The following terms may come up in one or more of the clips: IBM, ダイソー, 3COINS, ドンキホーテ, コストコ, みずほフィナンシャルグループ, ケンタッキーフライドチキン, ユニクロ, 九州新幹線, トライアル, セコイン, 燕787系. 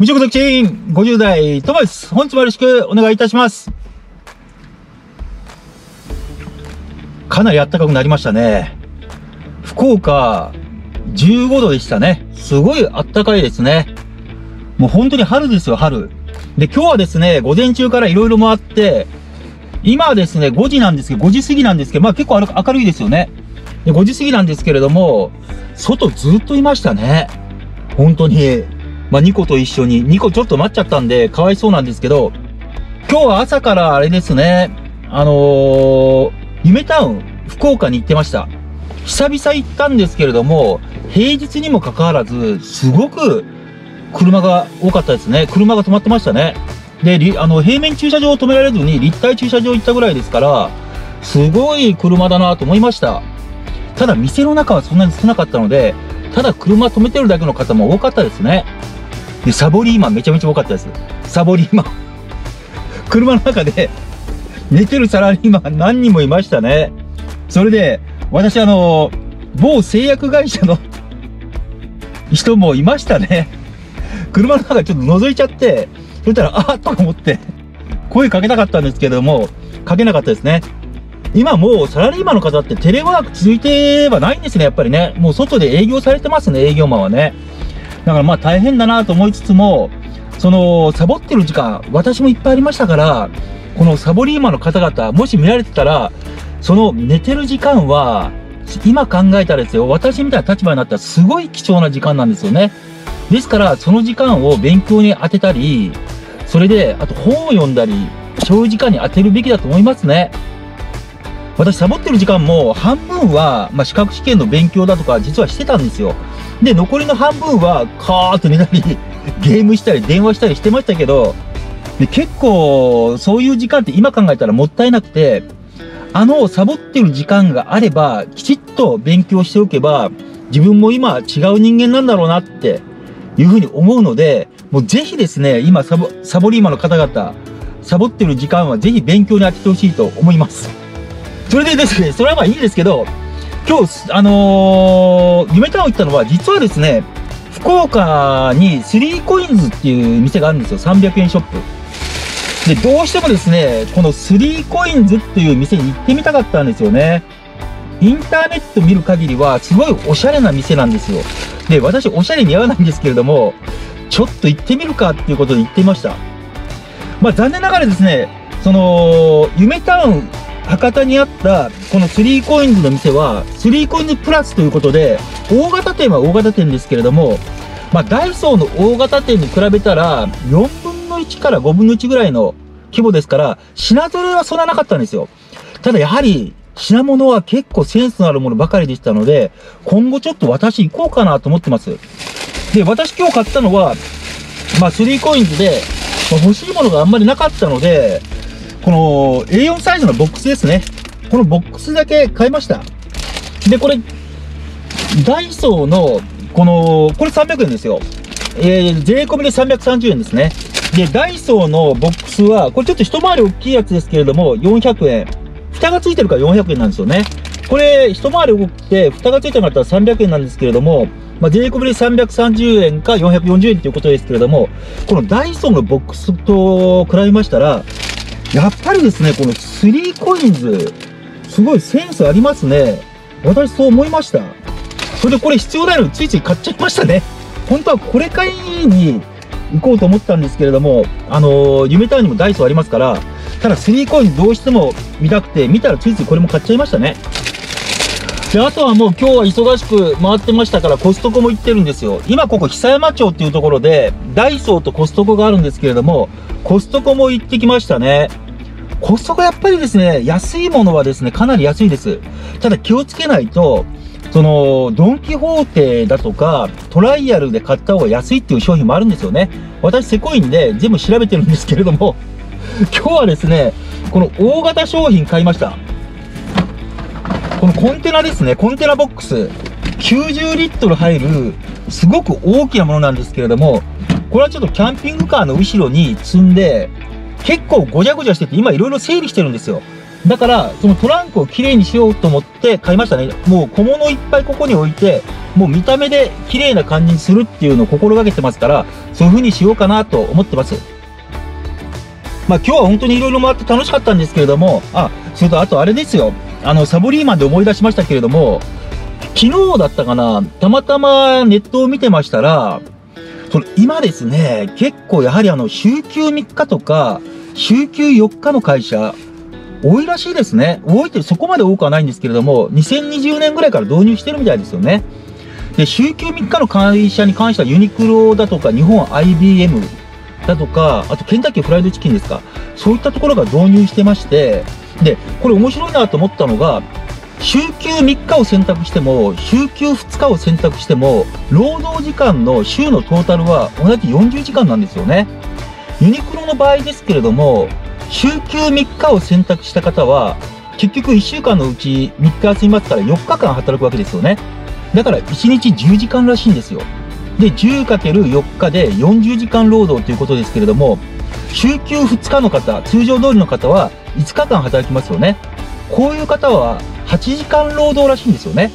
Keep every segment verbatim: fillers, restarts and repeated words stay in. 無職独身ごじゅう代トモです。本日もよろしくお願いいたします。かなり暖かくなりましたね。福岡じゅうごどでしたね。すごい暖かいですね。もう本当に春ですよ、春。で、今日はですね、午前中からいろいろ回って、今はですね、ごじなんですけど、ごじ過ぎなんですけど、まあ結構明るいですよね。で、ごじ過ぎなんですけれども、外ずっといましたね。本当に。まあにこと一緒に、にこちょっと待っちゃったんで、かわいそうなんですけど、今日は朝からあれですね、あのー、夢タウン、福岡に行ってました。久々行ったんですけれども、平日にもかかわらず、すごく車が多かったですね。車が止まってましたね。で、あの、平面駐車場を止められずに立体駐車場行ったぐらいですから、すごい車だなと思いました。ただ、店の中はそんなに少なかったので、ただ車止めてるだけの方も多かったですね。で、サボリーマンめちゃめちゃ多かったです。サボリーマン。車の中で寝てるサラリーマン何人もいましたね。それで、私、あの、某製薬会社の人もいましたね。車の中ちょっと覗いちゃって、そしたら、あーとか思って、声かけたかったんですけども、かけなかったですね。今もうサラリーマンの方ってテレワーク続いてはないんですね、やっぱりね。もう外で営業されてますね、営業マンはね。だからまあ大変だなと思いつつも、その、サボってる時間、私もいっぱいありましたから、このサボリーマンの方々、もし見られてたら、その寝てる時間は、今考えたらですよ、私みたいな立場になったらすごい貴重な時間なんですよね。ですから、その時間を勉強に当てたり、それで、あと本を読んだり、そういう時間に当てるべきだと思いますね。私、サボってる時間も半分は、まあ、資格試験の勉強だとか、実はしてたんですよ。で、残りの半分は、カーッと寝たり、ゲームしたり、電話したりしてましたけど、で結構、そういう時間って今考えたらもったいなくて、あの、サボってる時間があれば、きちっと勉強しておけば、自分も今違う人間なんだろうなっていうふうに思うので、もうぜひですね、今サボ、サボリーマンの方々、サボってる時間はぜひ勉強に当ててほしいと思います。それでですね、それはまあいいんですけど、今日、あのー、夢タウン行ったのは、実はですね、福岡に スリーコインズ っていう店があるんですよ。さんびゃくえんショップ。で、どうしてもですね、この スリーコインズ っていう店に行ってみたかったんですよね。インターネット見る限りは、すごいおしゃれな店なんですよ。で、私、おしゃれ似合わないんですけれども、ちょっと行ってみるかっていうことで行ってみました。まあ、残念ながらですね、その、夢タウン、博多にあった、この スリーコインズ の店は、スリーコインズ プラスということで、大型店は大型店ですけれども、まあ、ダイソーの大型店に比べたら、よんぶんのいちからごぶんのいちぐらいの規模ですから、品揃えはそんななかったんですよ。ただやはり、品物は結構センスのあるものばかりでしたので、今後ちょっと私行こうかなと思ってます。で、私今日買ったのは、まあ、スリーコインズ で、まあ、欲しいものがあんまりなかったので、この エーよん サイズのボックスですね。このボックスだけ買いました。で、これ、ダイソーの、この、これさんびゃくえんですよ。えー、税込みでさんびゃくさんじゅうえんですね。で、ダイソーのボックスは、これちょっと一回り大きいやつですけれども、よんひゃくえん。蓋がついてるからよんひゃくえんなんですよね。これ、一回り大きくて、蓋がついてなかったらさんびゃくえんなんですけれども、まあ、税込みでさんびゃくさんじゅうえんかよんひゃくよんじゅうえんということですけれども、このダイソーのボックスと比べましたら、やっぱりですね、この スリーコインズ、すごいセンスありますね。私そう思いました。それでこれ必要ないのについつい買っちゃいましたね。本当はこれ買いに行こうと思ったんですけれども、あのー、夢タウンにもダイソーありますから、ただ スリーコインズ どうしても見たくて、見たらついついこれも買っちゃいましたね。で、あとはもう今日は忙しく回ってましたから、コストコも行ってるんですよ。今ここ久山町っていうところで、ダイソーとコストコがあるんですけれども、コストコも行ってきましたね。コストコやっぱりですね、安いものはですね、かなり安いです。ただ気をつけないと、その、ドンキホーテだとか、トライアルで買った方が安いっていう商品もあるんですよね。私、セコインで全部調べてるんですけれども、今日はですね、この大型商品買いました。このコンテナですね、コンテナボックス。きゅうじゅうリットル入る、すごく大きなものなんですけれども、これはちょっとキャンピングカーの後ろに積んで、結構ごちゃごちゃしてて、今いろいろ整理してるんですよ。だから、そのトランクをきれいにしようと思って買いましたね。もう小物いっぱいここに置いて、もう見た目できれいな感じにするっていうのを心がけてますから、そういう風にしようかなと思ってます。まあ今日は本当にいろいろ回って楽しかったんですけれども、あ、それとあとあれですよ。あの、サボリーマンで思い出しましたけれども、昨日だったかな、たまたまネットを見てましたら、その今ですね、結構やはりあの、週休みっかとか、週休よっかの会社、多いらしいですね。多いってそこまで多くはないんですけれども、にせんにじゅうねんぐらいから導入してるみたいですよね。で、週休みっかの会社に関してはユニクロだとか、日本 アイビーエム だとか、あとケンタッキーフライドチキンですか。そういったところが導入してまして、で、これ面白いなと思ったのが、週休みっかを選択しても、週休ふつかを選択しても、労働時間の週のトータルは同じよんじゅうじかんなんですよね。ユニクロの場合ですけれども、週休みっかを選択した方は、結局いっしゅうかんのうちみっか休みますからよっかかん働くわけですよね。だからいちにちじゅうじかんらしいんですよ。で、じゅうかけるよっかでよんじゅうじかん労働ということですけれども、週休ふつかの方、通常通りの方はいつかかん働きますよね。こういう方ははちじかん労働らしいんですよね。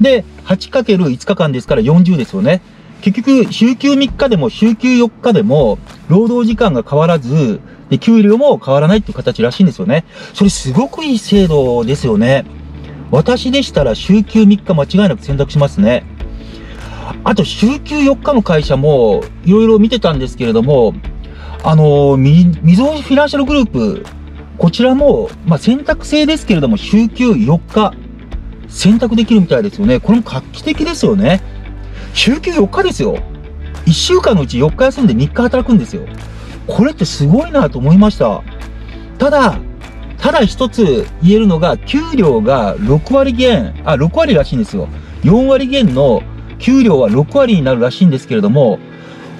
で、はちかけるいつかかんですからよんじゅうですよね。結局、週休みっかでも週休よっかでも、労働時間が変わらず、で、給料も変わらないっていう形らしいんですよね。それすごくいい制度ですよね。私でしたら週休みっか間違いなく選択しますね。あと、週休よっかの会社も、いろいろ見てたんですけれども、あの、み、みずほフィナンシャルグループ、こちらも、まあ、選択制ですけれども、週休よっか、選択できるみたいですよね。これも画期的ですよね。週休よっかですよ。いっしゅうかんのうちよっか休んでみっか働くんですよ。これってすごいなと思いました。ただ、ただ一つ言えるのが、給料がろくわりげん、あ、ろくわりらしいんですよ。よんわりげんの給料はろくわりになるらしいんですけれども、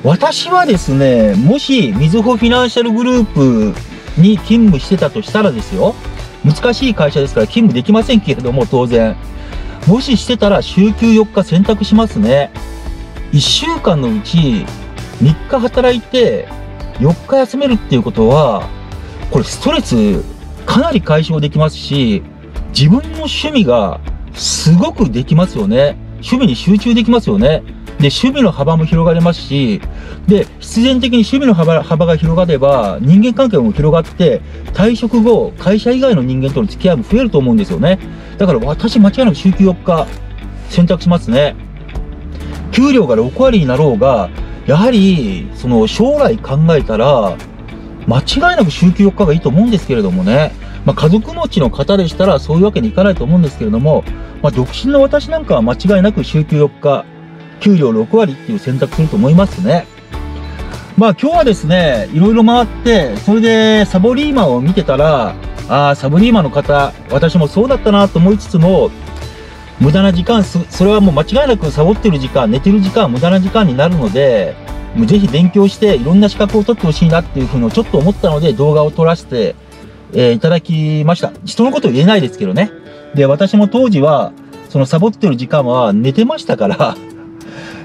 私はですね、もし、みずほフィナンシャルグループに勤務してたとしたらですよ、難しい会社ですから勤務できませんけれども、当然。もししてたら週休よっか選択しますね。いっしゅうかんのうちみっか働いてよっか休めるっていうことは、これストレスかなり解消できますし、自分の趣味がすごくできますよね。趣味に集中できますよね。で、趣味の幅も広がりますし、で、必然的に趣味の幅、幅が広がれば、人間関係も広がって、退職後、会社以外の人間との付き合いも増えると思うんですよね。だから私、間違いなく週休よっか、選択しますね。給料がろくわりになろうが、やはり、その、将来考えたら、間違いなく週休よっかがいいと思うんですけれどもね。まあ、家族持ちの方でしたら、そういうわけにいかないと思うんですけれども、まあ、独身の私なんかは間違いなく週休よっか、給料ろくわりっていう選択すると思いますね。まあ今日はですね、いろいろ回って、それでサボリーマンを見てたら、ああ、サボリーマンの方、私もそうだったなと思いつつも、無駄な時間、それはもう間違いなくサボってる時間、寝てる時間、無駄な時間になるので、ぜひ勉強していろんな資格を取ってほしいなっていうふうにちょっと思ったので動画を撮らせて、えー、いただきました。人のこと言えないですけどね。で、私も当時は、そのサボってる時間は寝てましたから、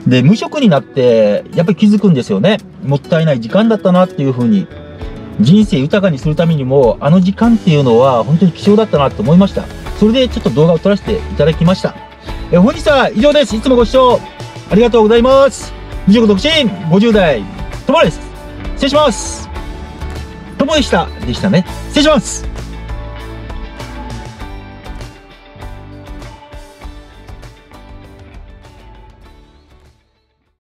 で、無職になって、やっぱり気づくんですよね。もったいない時間だったなっていう風に。人生豊かにするためにも、あの時間っていうのは本当に貴重だったなと思いました。それでちょっと動画を撮らせていただきました。え、本日は以上です。いつもご視聴ありがとうございます。無職独身、ごじゅうだい、ともです。失礼します。ともでした。でしたね。失礼します。